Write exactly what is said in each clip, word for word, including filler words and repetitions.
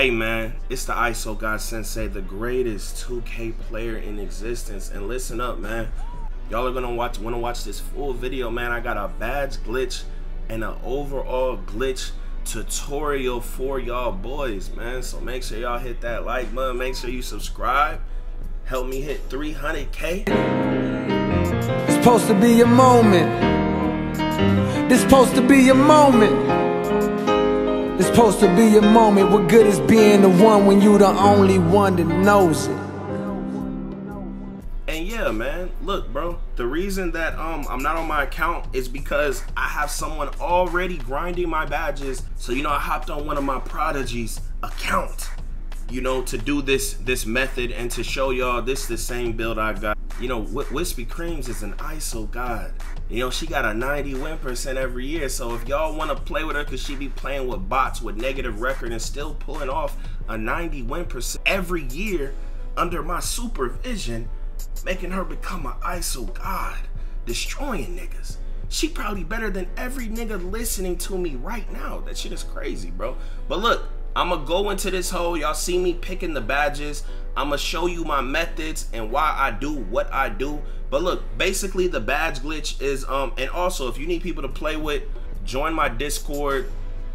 Hey man, it's the I S O God Sensei, the greatest two K player in existence. And listen up, man. Y'all are gonna watch wanna watch this full video, man. I got a badge glitch and an overall glitch tutorial for y'all boys, man. So make sure y'all hit that like button, make sure you subscribe. Help me hit three hundred K. It's supposed to be your moment. This supposed to be your moment. It's supposed to be a moment. What good is being the one when you the only one that knows it? And yeah, man, look, bro, the reason that um I'm not on my account is because I have someone already grinding my badges. So, you know, I hopped on one of my Prodigy's account, you know, to do this this method and to show y'all this the same build I got. You know, Wispy Creams is an I S O god. You know, she got a ninety win percent every year. So if y'all want to play with her, because she be playing with bots with negative record and still pulling off a ninety win percent every year under my supervision, making her become an I S O god, destroying niggas. She probably better than every nigga listening to me right now. That shit is crazy, bro. But look, I'ma go into this hole. Y'all see me picking the badges. I'ma show you my methods and why I do what I do. But look, basically the badge glitch is um and also if you need people to play with, join my Discord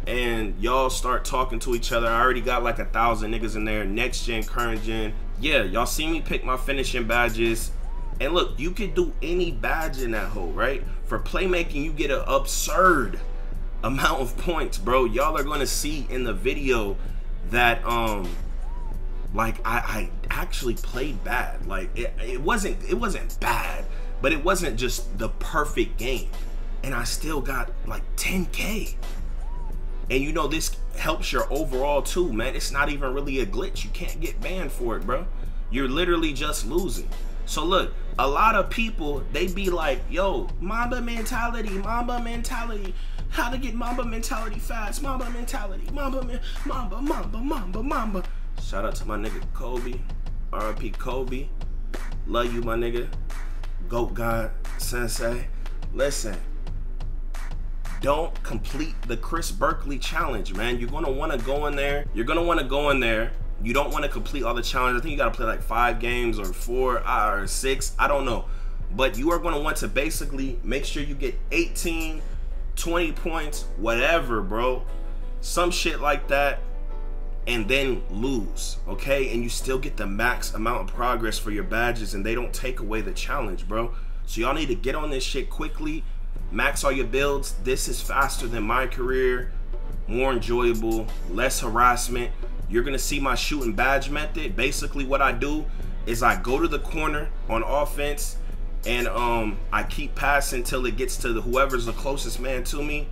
and y'all start talking to each other. I already got like a thousand niggas in there, next gen, current gen. Yeah, y'all see me pick my finishing badges. And look, you could do any badge in that hole, right? For playmaking, you get an absurd amount of points, bro. Y'all are gonna see in the video that um like I, I actually played bad. Like it, it wasn't it wasn't bad, but it wasn't just the perfect game, and I still got like ten K. And you know, this helps your overall too, man. It's not even really a glitch. You can't get banned for it, bro. You're literally just losing. So look, a lot of people, they be like, yo, Mamba mentality, Mamba mentality. How to get Mamba mentality fast, Mamba mentality, Mamba, man, Mamba, Mamba, Mamba, Mamba. Shout out to my nigga Kobe, R I P Kobe. Love you, my nigga. Goat God Sensei. Listen, don't complete the Chris Berkeley challenge, man. You're gonna wanna go in there. You're gonna wanna go in there. You don't wanna complete all the challenges. I think you gotta play like five games or four or six, I don't know. But you are gonna want to basically make sure you get eighteen, twenty points, whatever, bro. Some shit like that, and then lose, okay? And you still get the max amount of progress for your badges, and they don't take away the challenge, bro. So y'all need to get on this shit quickly, max all your builds. This is faster than my career, more enjoyable, less harassment. You're gonna see my shooting badge method. Basically what I do is I go to the corner on offense, and um, I keep passing till it gets to the, whoever's the closest man to me,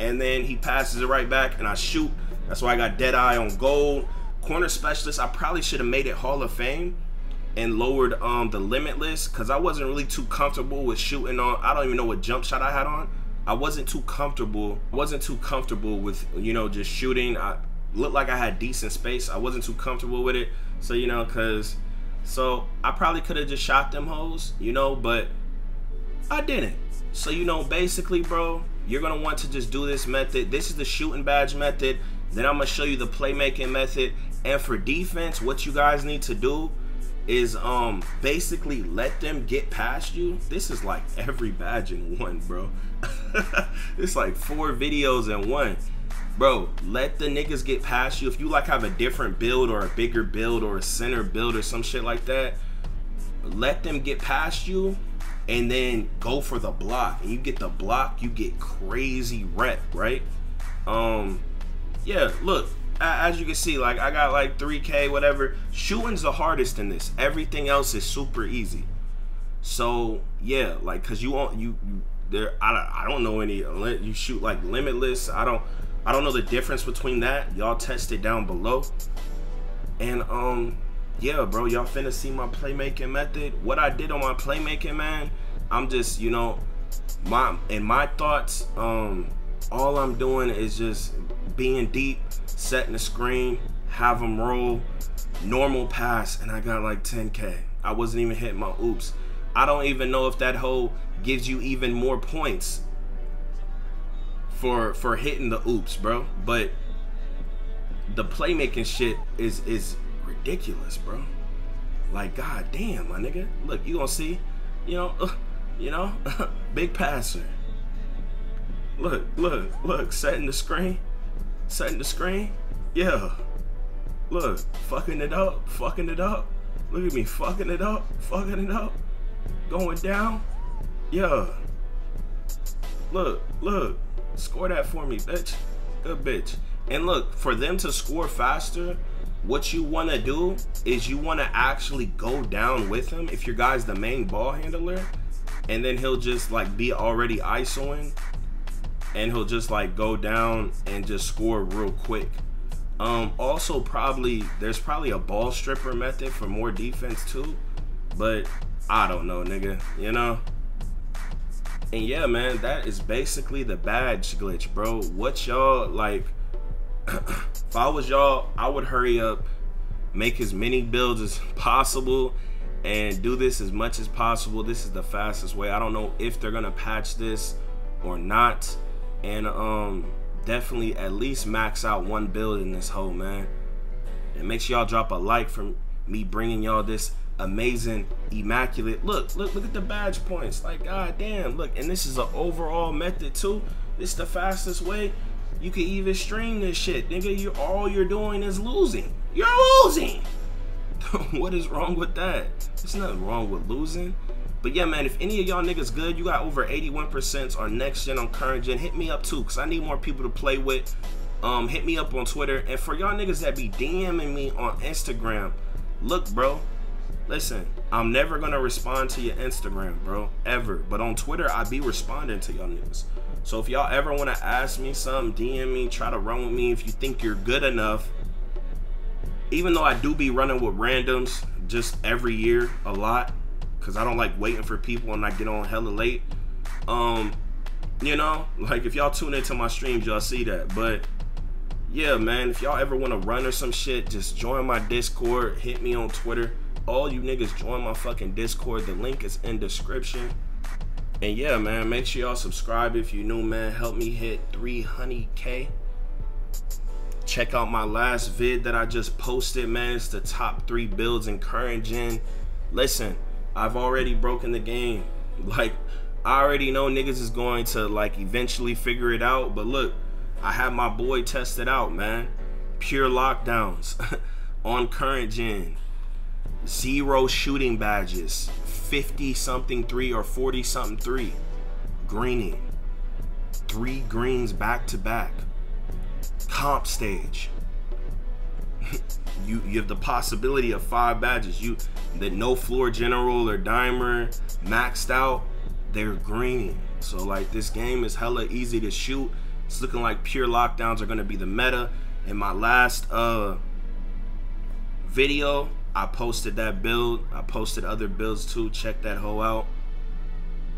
and then he passes it right back and I shoot. That's why I got dead eye on gold. Corner specialist, I probably should have made it Hall of Fame and lowered um, the limitless, because I wasn't really too comfortable with shooting on, I don't even know what jump shot I had on. I wasn't too comfortable, wasn't too comfortable with, you know, just shooting. I looked like I had decent space. I wasn't too comfortable with it. So, you know, cause So I probably could have just shot them hoes, you know, but I didn't. So, you know, basically, bro, you're gonna want to just do this method. This is the shooting badge method. Then I'm gonna show you the playmaking method. And for defense, what you guys need to do is um basically let them get past you. This is like every badge in one, bro. It's like four videos in one. Bro, let the niggas get past you. If you like have a different build or a bigger build or a center build or some shit like that, let them get past you and then go for the block. And you get the block, you get crazy rep, right? Um, yeah, look, as you can see, like I got like three K, whatever. Shooting's the hardest in this. Everything else is super easy. So yeah, like, cause you won't, you, you there, I, I don't know any, you shoot like limitless, I don't, I don't know the difference between that. Y'all test it down below. And um, yeah, bro, y'all finna see my playmaking method. What I did on my playmaking, man, I'm just, you know, my in my thoughts, um, all I'm doing is just being deep, setting the screen, have them roll, normal pass, and I got like ten K. I wasn't even hitting my oops. I don't even know if that hole gives you even more points for for hitting the oops, bro, but the playmaking shit is is ridiculous, bro. Like, god damn, my nigga. Look, you gonna see, you know, uh, you know, big passer. Look, look, look, setting the screen, setting the screen. Yeah. Look, fucking it up, fucking it up. Look at me, fucking it up, fucking it up. Going down. Yeah. Look, look. Score that for me, bitch. Good bitch. And look, for them to score faster, what you want to do is you want to actually go down with him if your guy's the main ball handler. And then he'll just, like, be already ISOing. And he'll just, like, go down and just score real quick. Um, also, probably, there's probably a ball stripper method for more defense, too. But I don't know, nigga. You know? And yeah, man, that is basically the badge glitch, bro. What y'all, like, if I was y'all, I would hurry up, make as many builds as possible, and do this as much as possible. This is the fastest way. I don't know if they're going to patch this or not. And um, definitely at least max out one build in this hole, man. And make sure y'all drop a like for me bringing y'all this amazing, immaculate. Look, look, look at the badge points. Like, god damn, look. And this is an overall method too. This is the fastest way. You can even stream this shit, nigga. You all you're doing is losing. You're losing. What is wrong with that? There's nothing wrong with losing. But yeah, man, if any of y'all niggas good, you got over eighty-one percent on next gen, on current gen, hit me up too, cause I need more people to play with. Um, hit me up on Twitter. And for y'all niggas that be DMing me on Instagram, look, bro. Listen, I'm never gonna respond to your Instagram, bro, ever. But on Twitter, I be responding to y'all niggas. So if y'all ever wanna ask me something, D M me, try to run with me if you think you're good enough. Even though I do be running with randoms just every year a lot, cause I don't like waiting for people and I get on hella late. Um, you know, like if y'all tune into my streams, y'all see that. But yeah, man, if y'all ever wanna run or some shit, just join my Discord, hit me on Twitter. All you niggas join my fucking Discord. The link is in description. And yeah, man, make sure y'all subscribe if you're new, man. Help me hit three hundred K. Check out my last vid that I just posted, man. It's the top three builds in current gen. Listen, I've already broken the game. Like, I already know niggas is going to, like, eventually figure it out. But look, I had my boy test it out, man. Pure lockdowns on current gen. Zero shooting badges, fifty something three or forty something three, greening, three greens back to back, comp stage. you you have the possibility of five badges. You that no floor general or dimer maxed out, they're greening. So like, this game is hella easy to shoot. It's looking like pure lockdowns are gonna be the meta. In my last uh video, I posted that build. I posted other builds too. Check that hoe out.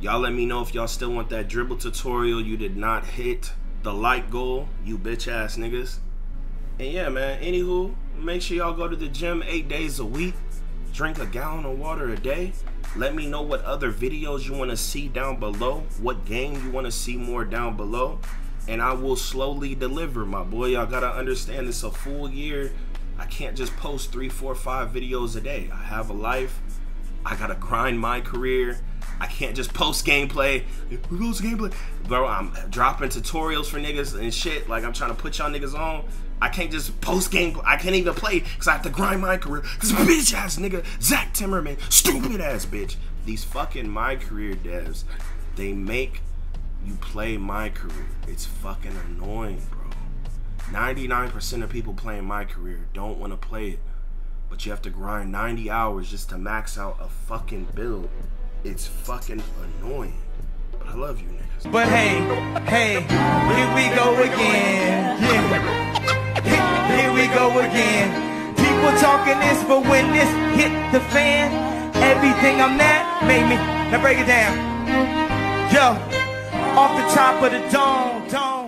Y'all let me know if y'all still want that dribble tutorial. You did not hit the like goal, you bitch ass niggas. And yeah, man, anywho, make sure y'all go to the gym eight days a week. Drink a gallon of water a day. Let me know what other videos you want to see down below. What game you want to see more down below. And I will slowly deliver, my boy. Y'all gotta understand it's a full year. I can't just post three, four, five videos a day. I have a life. I gotta grind my career. I can't just post gameplay. Who goes gameplay? Bro, I'm dropping tutorials for niggas and shit. Like, I'm trying to put y'all niggas on. I can't just post gameplay. I can't even play because I have to grind my career. Because bitch ass nigga, Zach Timmerman, stupid ass bitch. These fucking my career devs, they make you play my career. It's fucking annoying, bro. ninety-nine percent of people playing my career don't want to play it, but you have to grind ninety hours just to max out a fucking build. It's fucking annoying, but I love you niggas. But hey, hey, here we go again. Yeah, here we go again. People talking this, but when this hit the fan, everything I'm at made me. Now break it down. Yo, off the top of the dome, dome.